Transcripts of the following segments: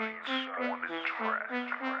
On the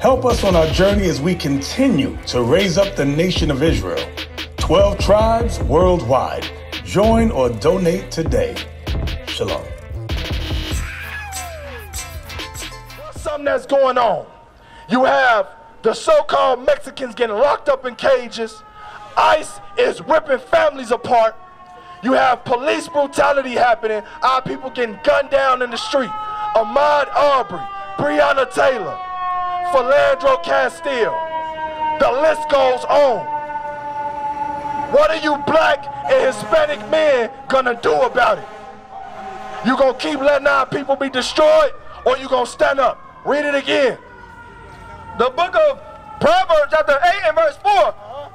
Help us on our journey as we continue to raise up the nation of Israel. 12 tribes worldwide. Join or donate today. Shalom. There's something that's going on. You have the so-called Mexicans getting locked up in cages. ICE is ripping families apart. You have police brutality happening. Our people getting gunned down in the street. Ahmaud Arbery, Breonna Taylor, Philando Castile, the list goes on. What are you black and Hispanic men gonna do about it? You gonna keep letting our people be destroyed, or you gonna stand up? Read it again. The book of Proverbs chapter 8 and verse 4.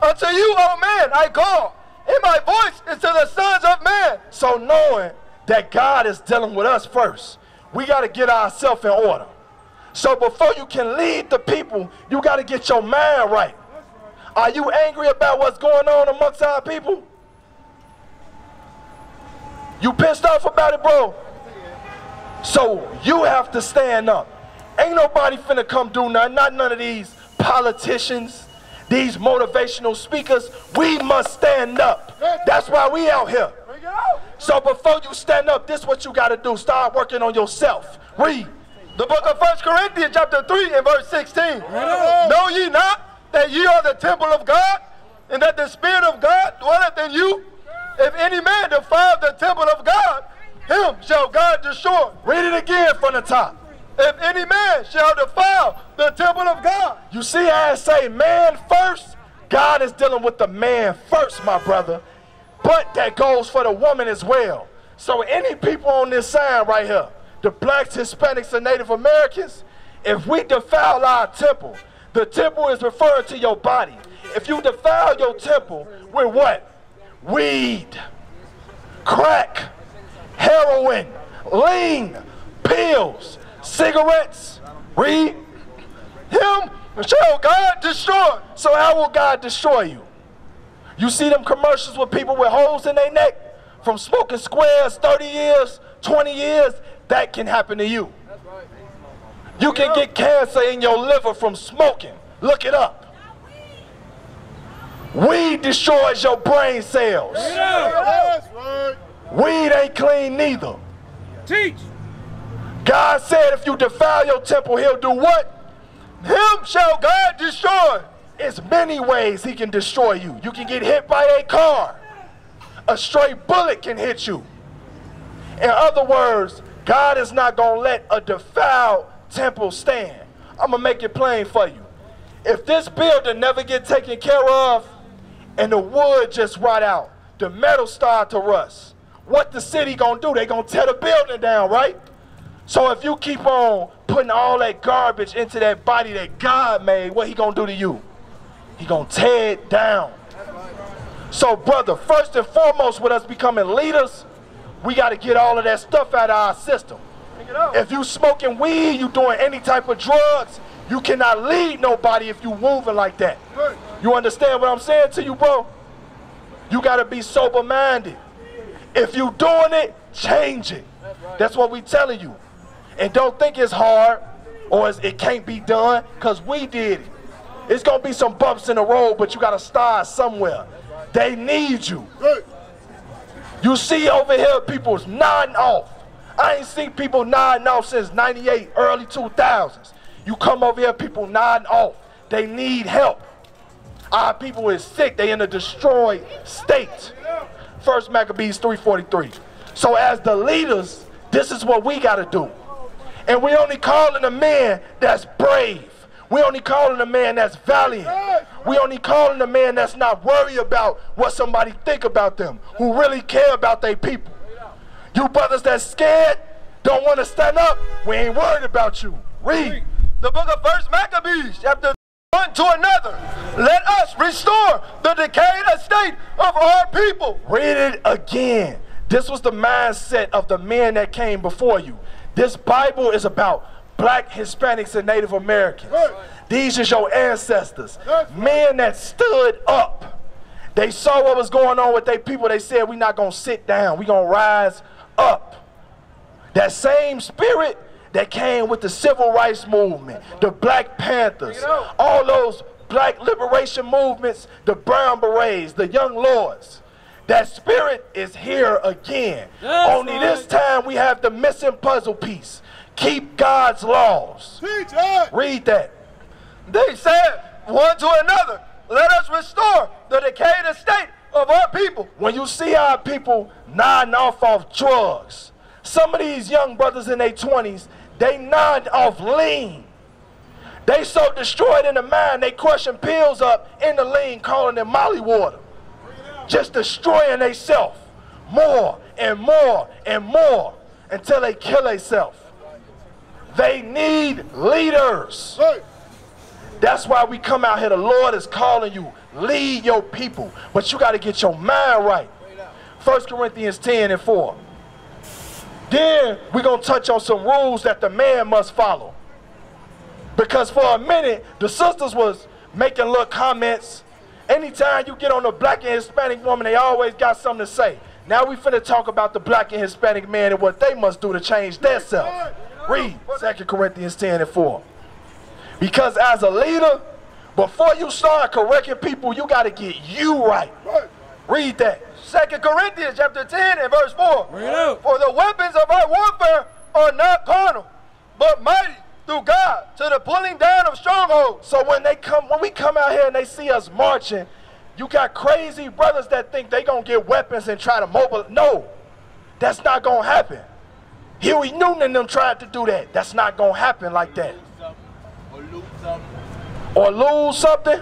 Unto you, O man, I call, and my voice is to the sons of man. So knowing that God is dealing with us first, we gotta get ourselves in order. So before you can lead the people, you got to get your mind right. Are you angry about what's going on amongst our people? You pissed off about it, bro? So you have to stand up. Ain't nobody finna come do nothing, not none of these politicians, these motivational speakers. We must stand up. That's why we out here. So before you stand up, this is what you got to do. Start working on yourself. Read. The book of 1 Corinthians chapter 3 and verse 16. Amen. Know ye not that ye are the temple of God, and that the Spirit of God dwelleth in you? If any man defile the temple of God, him shall God destroy. Read it again from the top. If any man shall defile the temple of God. You see how I say man first? God is dealing with the man first, my brother. But that goes for the woman as well. So any people on this side right here, the blacks, Hispanics, and Native Americans, if we defile our temple, the temple is referring to your body. If you defile your temple with what? Weed, crack, heroin, lean, pills, cigarettes, read. Him shall God destroy. So how will God destroy you? You see them commercials with people with holes in their neck from smoking squares, 30 years, 20 years. That can happen to you. You can get cancer in your liver from smoking. Look it up. Weed destroys your brain cells. Weed ain't clean neither. Teach. God said if you defile your temple, he'll do what? Him shall God destroy. It's many ways he can destroy you. You can get hit by a car. A stray bullet can hit you. In other words, God is not going to let a defiled temple stand. I'm going to make it plain for you. If this building never gets taken care of and the wood just rot out, the metal start to rust, what the city going to do? They're going to tear the building down, right? So if you keep on putting all that garbage into that body that God made, what he going to do to you? He going to tear it down. So brother, first and foremost with us becoming leaders, we got to get all of that stuff out of our system. If you smoking weed, you doing any type of drugs, you cannot lead nobody if you moving like that. You understand what I'm saying to you, bro? You got to be sober-minded. If you doing it, change it. That's what we telling you. And don't think it's hard or it can't be done, because we did it. It's going to be some bumps in the road, but you got to start somewhere. They need you. You see over here people's nodding off. I ain't seen people nodding off since 98, early 2000s. You come over here, people nodding off. They need help. Our people is sick. They in a destroyed state. 1 Maccabees 3:43. So as the leaders, this is what we got to do. And we only calling a man that's brave. We only calling a man that's valiant. We only calling a man that's not worried about what somebody think about them, who really care about their people. You brothers that's scared, don't want to stand up, we ain't worried about you. Read the book of 1 Maccabees, chapter 1 to another. Let us restore the decayed estate of our people. Read it again. This was the mindset of the men that came before you. This Bible is about Black, Hispanics, and Native Americans. These is your ancestors. Men that stood up. They saw what was going on with their people. They said, we're not going to sit down. We're going to rise up. That same spirit that came with the Civil Rights Movement, the Black Panthers, all those Black liberation movements, the Brown Berets, the Young Lords. That spirit is here again. Only this time we have the missing puzzle piece. Keep God's laws. Read that. They said one to another, let us restore the decayed estate of our people. When you see our people nodding off of drugs, some of these young brothers in their 20s, they nod off lean. They so destroyed in the mind, they crushing pills up in the lean, calling them molly water. Just destroying themselves more and more and more until they kill themselves. They need leaders. That's why we come out here. The Lord is calling you. Lead your people. But you got to get your mind right. 1 Corinthians 10:4. Then we're going to touch on some rules that the man must follow. Because for a minute, the sisters was making little comments. Anytime you get on a Black and Hispanic woman, they always got something to say. Now we finna talk about the Black and Hispanic man and what they must do to change themselves. Read 2 Corinthians 10:4. Because as a leader, before you start correcting people, you got to get you right. Read that. 2 Corinthians chapter 10:4. For the weapons of our warfare are not carnal, but mighty through God to the pulling down of strongholds. So when we come out here and they see us marching, you got crazy brothers that think they gonna get weapons and try to mobilize. No, that's not gonna happen. Huey Newton and them tried to do that. That's not gonna happen like that. Or lose something.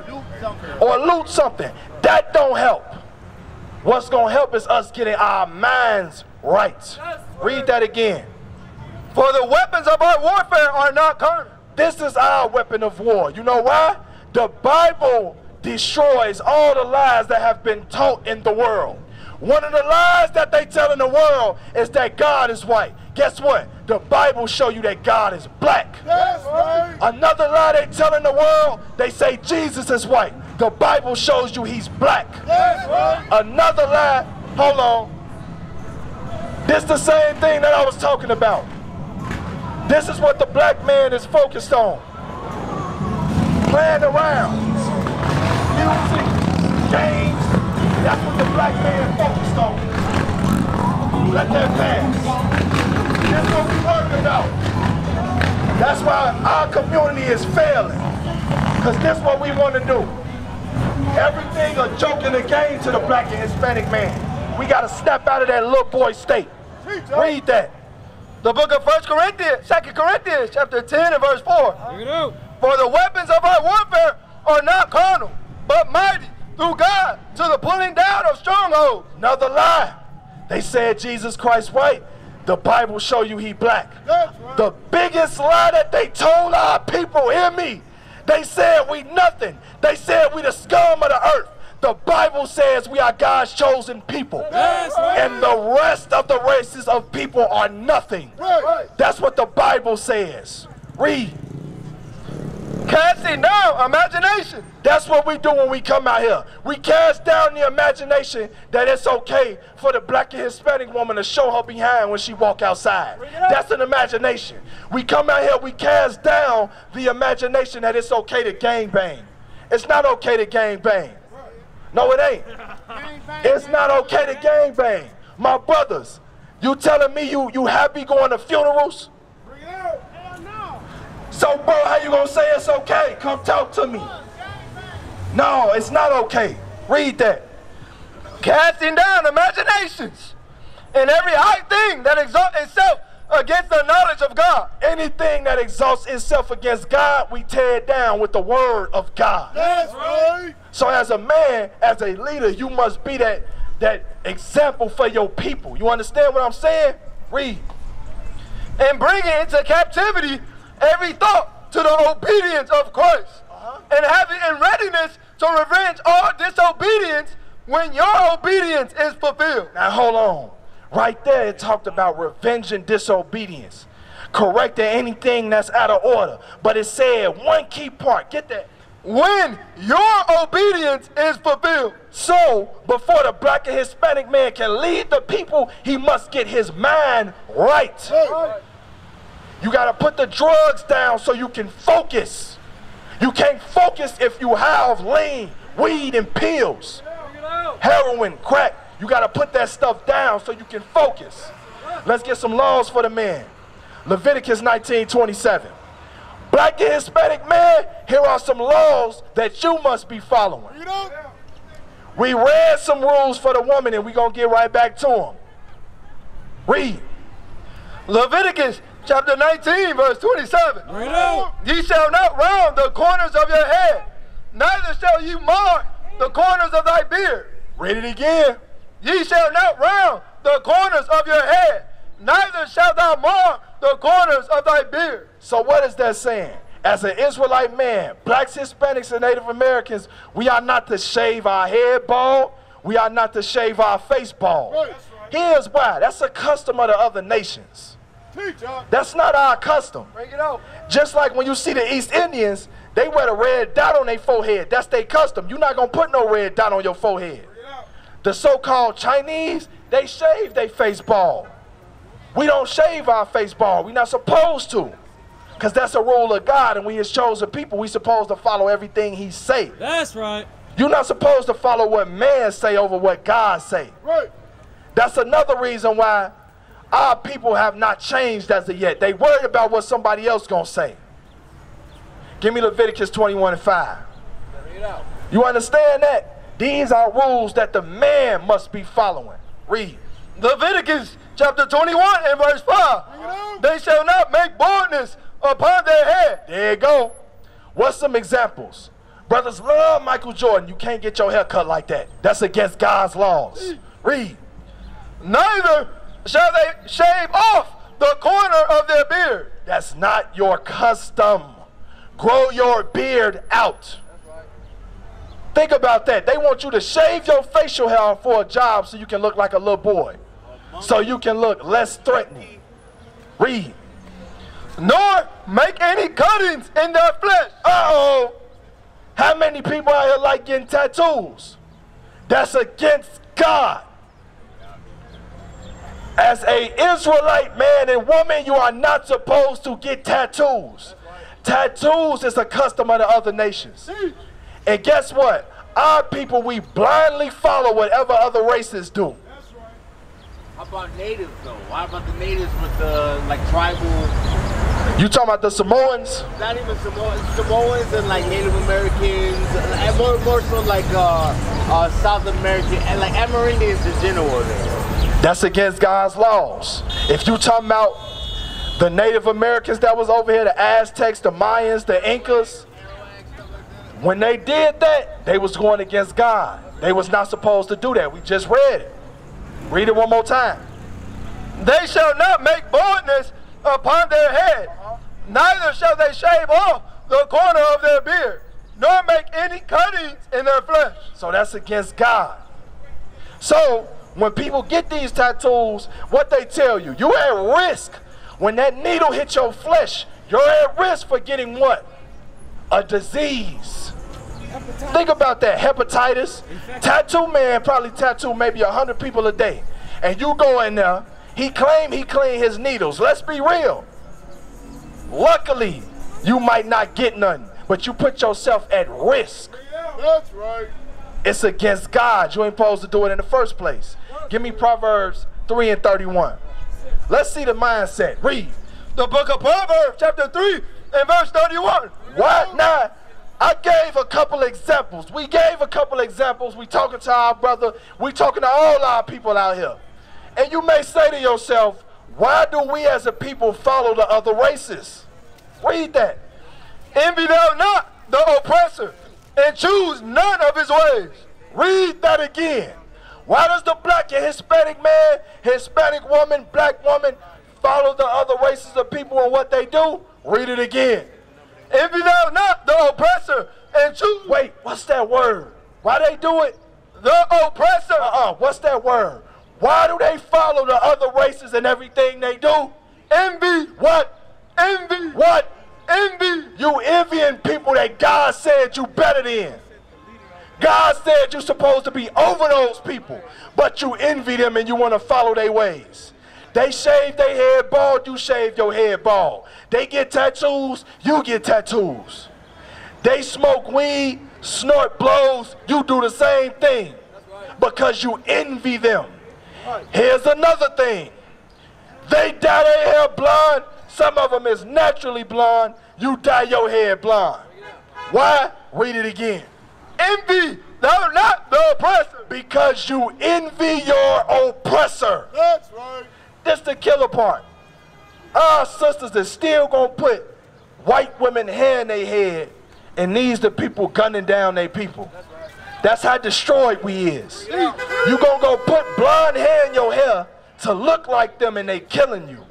Or loot something. That don't help. What's gonna help is us getting our minds right. Read that again. For the weapons of our warfare are not carnal. This is our weapon of war. You know why? The Bible destroys all the lies that have been taught in the world. One of the lies that they tell in the world is that God is white. Guess what? The Bible shows you that God is black. Another lie they tell in the world, they say Jesus is white. The Bible shows you he's black. Another lie, hold on. This the same thing that I was talking about. This is what the black man is focused on. Playing around. Music, games, that's what the black man is focused on. Let that pass. That's what we're worried about. That's why our community is failing. Because that's what we want to do. Everything a joke and a game to the black and Hispanic man. We got to snap out of that little boy state. Read that. The book of 2 Corinthians, chapter 10:4. For the weapons of our warfare are not carnal, but mighty through God to the pulling down of strongholds. Another lie. They said Jesus Christ white. The Bible show you he black. The biggest lie that they told our people, hear me. They said we nothing. They said we the scum of the earth. The Bible says we are God's chosen people. And the rest of the races of people are nothing. That's what the Bible says. Read. Casting down imagination. That's what we do when we come out here. We cast down the imagination that it's okay for the black and Hispanic woman to show her behind when she walk outside. That's an imagination. We come out here, we cast down the imagination that it's okay to gangbang. It's not okay to gangbang. No, it ain't. It's not okay to gangbang. My brothers, You telling me you happy going to funerals? So, bro, how you gonna say it's okay? Come talk to me. No, it's not okay. Read that. Casting down imaginations and every high thing that exalts itself against the knowledge of God. Anything that exalts itself against God, we tear it down with the word of God. That's right. So as a man, as a leader, you must be that example for your people. You understand what I'm saying? Read. And bring it into captivity every thought to the obedience of Christ, and have it in readiness to revenge all disobedience when your obedience is fulfilled. Now hold on. Right there it talked about revenging disobedience, correcting anything that's out of order. But it said one key part, get that, when your obedience is fulfilled. So before the black and Hispanic man can lead the people, he must get his mind right. You gotta put the drugs down so you can focus. You can't focus if you have lean, weed, and pills. Heroin, crack. You gotta put that stuff down so you can focus. Let's get some laws for the man. Leviticus 19:27. Black and Hispanic man, here are some laws that you must be following. We read some rules for the woman and we're gonna get right back to them. Read. Leviticus Chapter 19, verse 27. Ye shall not round the corners of your head, neither shall ye mark the corners of thy beard. Read it again. Ye shall not round the corners of your head, neither shalt thou mark the corners of thy beard. So what is that saying? As an Israelite man, blacks, Hispanics, and Native Americans, we are not to shave our head bald. We are not to shave our face bald. Right. Here's why. That's a custom of the other nations. That's not our custom. Bring it out. Just like when you see the East Indians, they wear a red dot on their forehead. That's their custom. You're not going to put no red dot on your forehead. The so-called Chinese, they shave their face bald. We don't shave our face bald. We're not supposed to, because that's a rule of God, and we as chosen people, we supposed to follow everything he say. That's right. You're not supposed to follow what man say over what God say. Right. That's another reason why our people have not changed as of yet. They worried about what somebody else gonna say. Give me Leviticus 21:5. You understand that? These are rules that the man must be following. Read. Leviticus chapter 21 and verse 5. They shall not make baldness upon their head. There you go. What's some examples? Brothers love Michael Jordan. You can't get your hair cut like that. That's against God's laws. Read. Neither shall they shave off the corner of their beard. That's not your custom. Grow your beard out. That's right. Think about that. They want you to shave your facial hair for a job so you can look like a little boy, so you can look less threatening. Read. Nor make any cuttings in their flesh. Uh-oh. How many people out here like getting tattoos? That's against God. As a Israelite man and woman, you are not supposed to get tattoos. Tattoos is a custom of the other nations. And guess what? Our people, we blindly follow whatever other races do. That's right. How about natives, though? How about the natives with the, like, tribal... You talking about the Samoans? Not even Samoans. Samoans and, like, Native Americans. And more so, like, South American. And, like, Amerindians in general, there. That's against God's laws. If you talking about the Native Americans that was over here, the Aztecs, the Mayans, the Incas, when they did that, they was going against God. They was not supposed to do that. We just read it. Read it one more time. They shall not make baldness upon their head, neither shall they shave off the corner of their beard, nor make any cuttings in their flesh. So that's against God. So when people get these tattoos, what they tell you, you're at risk. When that needle hits your flesh, you're at risk for getting what? A disease. Hepatitis. Think about that, hepatitis. Tattoo man probably tattoo maybe 100 people a day. And you go in there, he claimed he cleaned his needles. Let's be real. Luckily, you might not get nothing, but you put yourself at risk. That's right. It's against God. You ain't supposed to do it in the first place. Give me Proverbs 3:31. Let's see the mindset. Read the book of Proverbs, chapter 3 and verse 31. Why not? I gave a couple examples. We gave a couple examples. We talking to our brother. We talking to all our people out here. And you may say to yourself, why do we as a people follow the other races? Read that. Envy thou not the oppressor, and choose none of his ways. Read that again. Why does the black and Hispanic man, Hispanic woman, black woman follow the other races of people and what they do? Read it again. Envy thou not the oppressor, and choose. Wait, what's that word? Why they do it? The oppressor. What's that word? Why do they follow the other races and everything they do? Envy what? Envy what? Envy. You envying people that God said you better than. God said you're supposed to be over those people, but you envy them and you want to follow their ways. They shave their head bald, you shave your head bald. They get tattoos, you get tattoos. They smoke weed, snort blows, you do the same thing because you envy them. Here's another thing. They dye their hair blonde. Some of them is naturally blonde. You dye your hair blonde. Why? Read it again. Envy thou not the oppressor, because you envy your oppressor. That's right. That's the killer part. Our sisters is still gonna put white women hair in their head, and these the people gunning down their people. That's right. That's how destroyed we is. Yeah. You gonna go put blonde hair in your hair to look like them, and they killing you.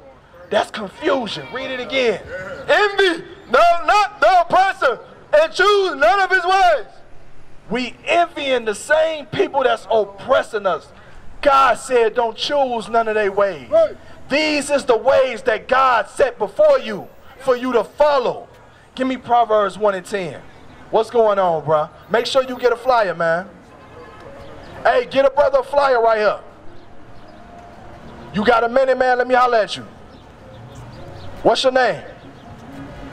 That's confusion. Read it again. Yeah. Envy thou not the oppressor, and choose none of his ways. We envying the same people that's oppressing us. God said don't choose none of their ways. Right. These is the ways that God set before you for you to follow. Give me Proverbs 1 and 10. What's going on, bro? Make sure you get a flyer, man. Hey, get a brother a flyer right here. You got a minute, man? Let me holler at you. What's your name?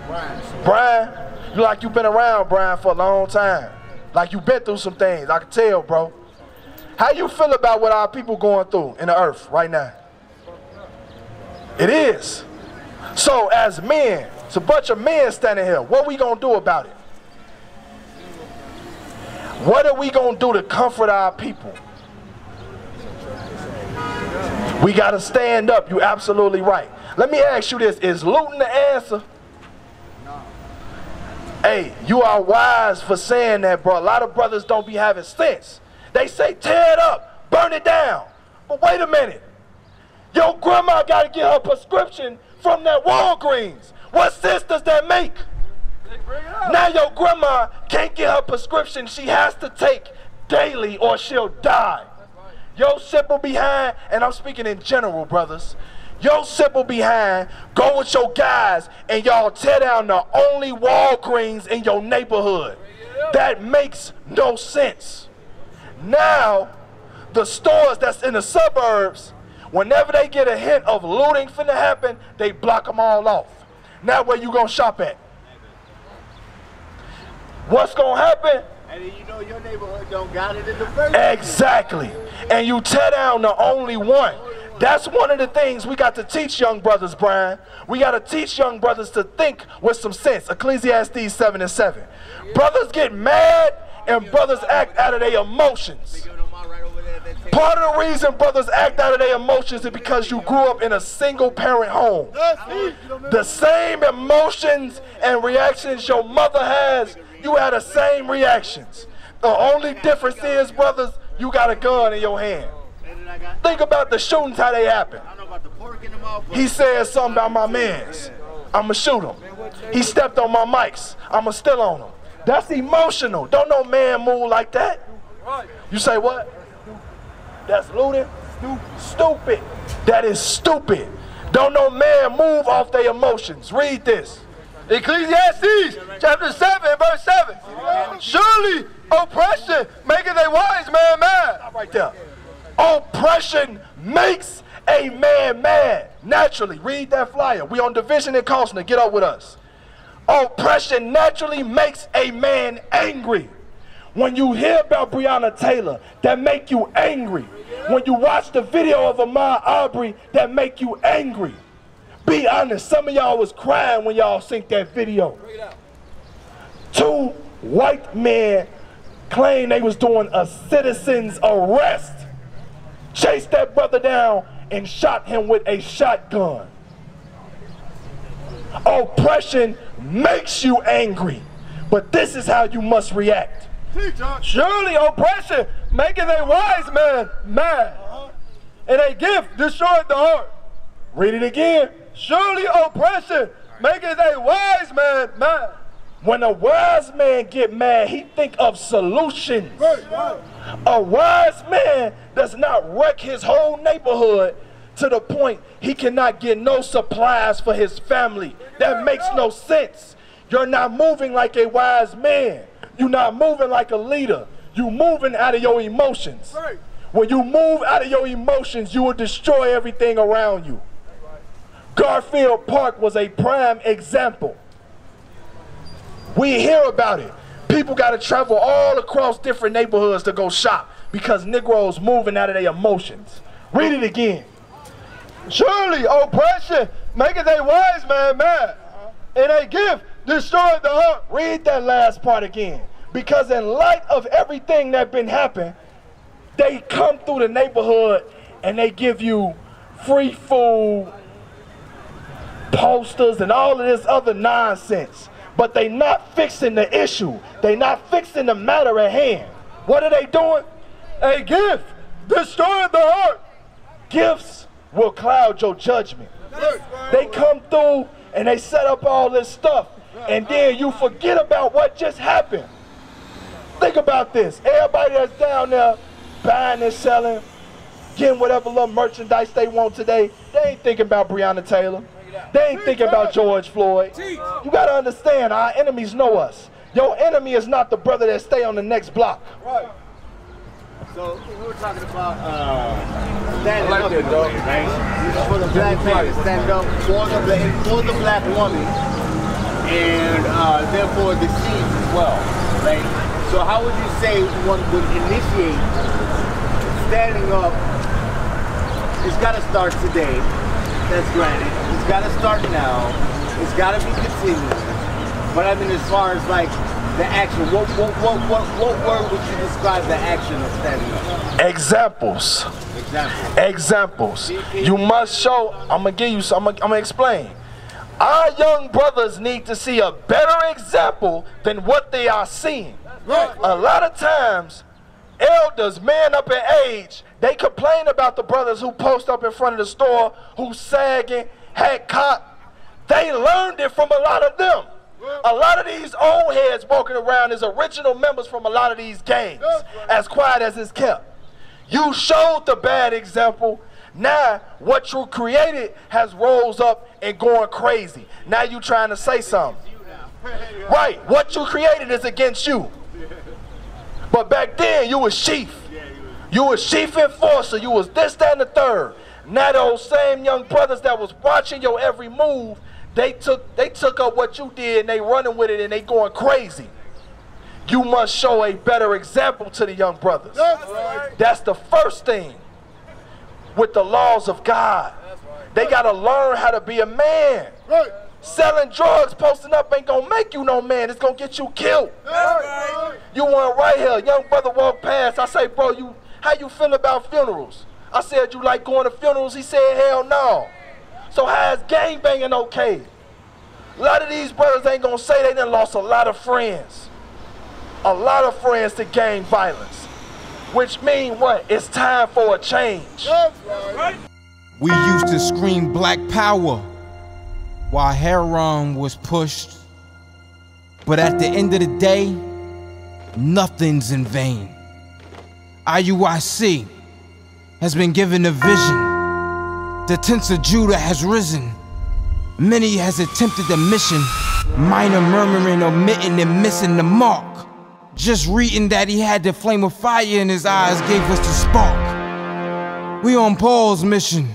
Brian. Brian? You like you've been around, Brian, for a long time. Like you've been through some things. I can tell, bro. How you feel about what our people going through in the earth right now? It is. So as men, it's a bunch of men standing here. What we going to do about it? What are we going to do to comfort our people? We got to stand up. You're absolutely right. Let me ask you this. Is looting the answer? Hey, you are wise for saying that, bro. A lot of brothers don't be having sense. They say, tear it up, burn it down. But wait a minute. Your grandma got to get her prescription from that Walgreens. What sense does that make? Now your grandma can't get her prescription. She has to take daily or she'll die. Your simple behind, and I'm speaking in general, brothers. Your simple behind, go with your guys, and y'all tear down the only Walgreens in your neighborhood. That makes no sense. Now, the stores that's in the suburbs, whenever they get a hint of looting finna happen, they block them all off. Now where you gonna shop at? What's gonna happen? And you know your neighborhood don't got it in the first place. Exactly. And you tear down the only one. That's one of the things we got to teach young brothers, Brian. We got to teach young brothers to think with some sense. Ecclesiastes 7 and 7. Brothers get mad and brothers act out of their emotions. Part of the reason brothers act out of their emotions is because you grew up in a single parent home. The same emotions and reactions your mother has, you had the same reactions. The only difference is, brothers, you got a gun in your hand. Think about the shootings, how they happen. He said something about my mans. I'ma shoot him. He stepped on my mics. I'ma steal on him. That's emotional. Don't no man move like that. You say what? That's looting? Stupid. That is stupid. Don't no man move off their emotions. Read this. Ecclesiastes chapter 7, verse 7. Surely oppression maketh a wise man mad. Stop right there. Oppression makes a man mad. Naturally, read that flyer. We on Division in Kostner. Get up with us. Oppression naturally makes a man angry. When you hear about Breonna Taylor, that make you angry. When you watch the video of Ahmaud Arbery, that make you angry. Be honest, some of y'all was crying when y'all seen that video. Two white men claimed they was doing a citizen's arrest, chased that brother down and shot him with a shotgun. Oppression makes you angry, but this is how you must react. Surely oppression maketh a wise man mad, and a gift destroyeth the heart. Read it again. Surely oppression maketh a wise man mad. When a wise man get mad, he think of solutions. A wise man does not wreck his whole neighborhood to the point he cannot get no supplies for his family. That makes no sense. You're not moving like a wise man. You're not moving like a leader. You're moving out of your emotions. When you move out of your emotions, you will destroy everything around you. Garfield Park was a prime example. We hear about it. People got to travel all across different neighborhoods to go shop because Negroes moving out of their emotions. Read it again. Surely oppression maketh a wise man mad, and a gift destroyeth the heart. Read that last part again. Because in light of everything that been happening, they come through the neighborhood and they give you free food, posters, and all of this other nonsense. But they not fixing the issue. They not fixing the matter at hand. What are they doing? A gift destroyeth the heart. Gifts will cloud your judgment. They come through and they set up all this stuff, and then you forget about what just happened. Think about this. Everybody that's down there buying and selling, getting whatever little merchandise they want today, they ain't thinking about Breonna Taylor. They ain't thinking about George Floyd. You gotta understand, our enemies know us. Your enemy is not the brother that stay on the next block. Right. So we were talking about standing up for the black man, stand up for the black woman, and therefore the seed as well, right? So how would you say one would initiate standing up? It's got to start today. That's granted. It's got to start now. It's got to be continued. But I mean, as far as like the action, what word would you describe the action of standing up? Examples. Examples. You must show. I'm gonna give you some. I'm gonna explain. Our young brothers need to see a better example than what they are seeing. Right. A lot of times, elders, men up in age, they complain about the brothers who post up in front of the store, who sagging, hat cocked. They learned it from a lot of them. A lot of these old heads walking around is original members from a lot of these gangs, as quiet as it's kept. You showed the bad example. Now, what you created has rose up and going crazy. Now you trying to say something. Right, what you created is against you. But back then, you was chief. You was chief enforcer. You was this, that, and the third. Now those same young brothers that was watching your every move, they took up what you did and they running with it and they going crazy. You must show a better example to the young brothers. That's the first thing. With the laws of God, they gotta learn how to be a man. Selling drugs, posting up ain't gonna make you no man. It's gonna get you killed. You went right here, young brother walked past. I say, bro, how you feel about funerals? I said, you like going to funerals? He said, hell no. So how is gang banging okay? A lot of these brothers ain't gonna say they done lost a lot of friends. A lot of friends to gang violence. Which mean what? It's time for a change. We used to scream black power while Heron was pushed. But at the end of the day, nothing's in vain. IUIC has been given a vision. The tents of Judah has risen. Many has attempted the mission, minor murmuring, omitting, and missing the mark. Just reading that he had the flame of fire in his eyes gave us the spark. We on Paul's mission.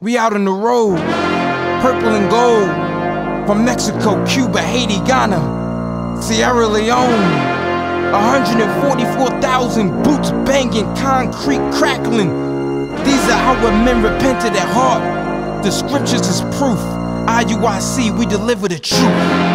We out on the road, purple and gold. From Mexico, Cuba, Haiti, Ghana, Sierra Leone. 144,000 boots banging, concrete crackling. These are how our men repented at heart. The scriptures is proof. IUIC, we deliver the truth.